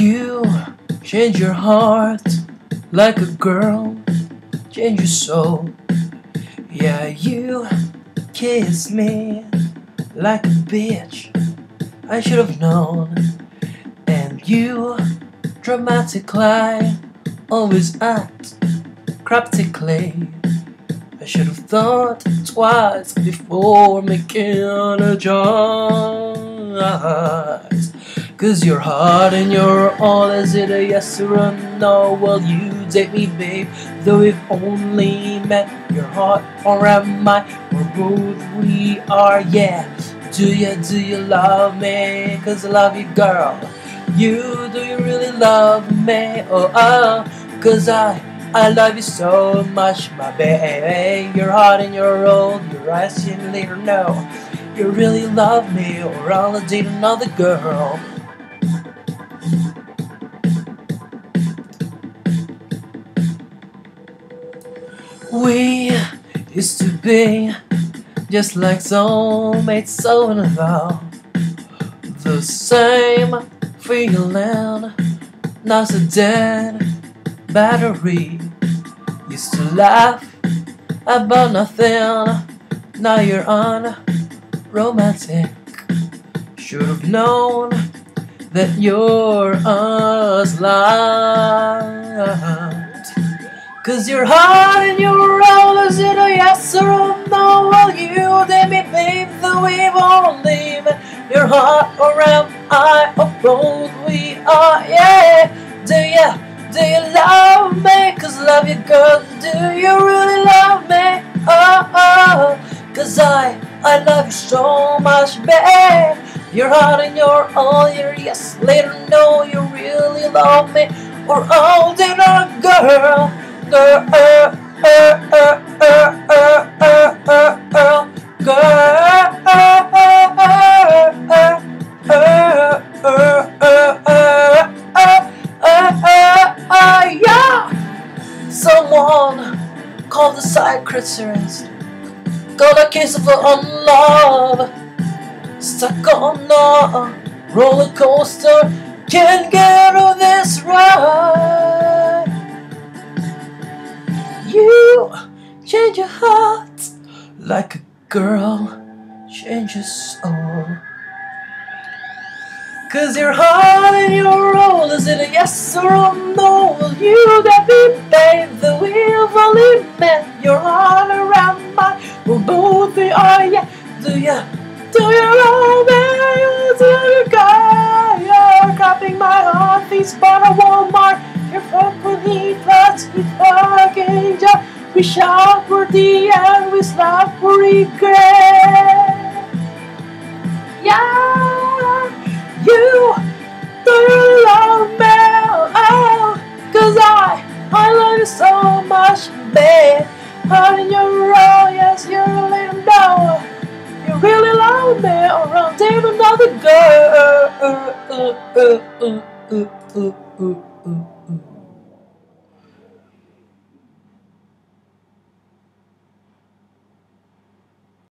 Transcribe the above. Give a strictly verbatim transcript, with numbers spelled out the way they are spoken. you change your heart like a girl, change your soul. Yeah, you kiss me like a bitch, I should have known. And you dramatic lie, always act cryptically. I should have thought twice before making a choice. Cause you're hard and you're all, is it a yes or a no? Will you take me, babe? Though we've only met, your heart or am I, or both we are, yeah. Do you, do you love me? Cause I love you, girl. You, do you really love me? Oh, oh, cause I I love you so much, my baby. You're hot and you're old, you're asking later, no. You really love me, or I'll date another girl. We used to be just like soulmates, so in love. The same feeling, now so dead battery. Used to laugh about nothing, now you're unromantic. Should have known that you're a slut. Cause you're hot and you're all, is it a yes or a no? Will you date me, babe? Though we won't leave. You're hot or am I, or both we are, yeah. Do ya, do you love me? Cause I love you, girl. Do you really love me? Oh, oh, cause I, I love you so much, babe. You're hot and you're all, you're yes, later no. You really love me, or all day long, girl. Girl, girl, girl, girl, girl, girl, yeah. Someone called the psychiatrist, got a case of unlove, stuck on a roller coaster, can't get on this ride. You change your heart like a girl, change your soul. Cause you're hot and you're old, is it a yes or a no? Will you get me, babe? The we've only met, you're all around my, we're both the are, yeah. Do ya, do you love me? Do you got, you're grabbing my heart, these part of Walmart. You're from beneath us, we fuck angel. We shout for the end, we slap for regret. Yeah, you don't love me, oh, cause I, I love you so much, babe. Honey, you're all, yes, you really know. You really love me, or I'll date another girl.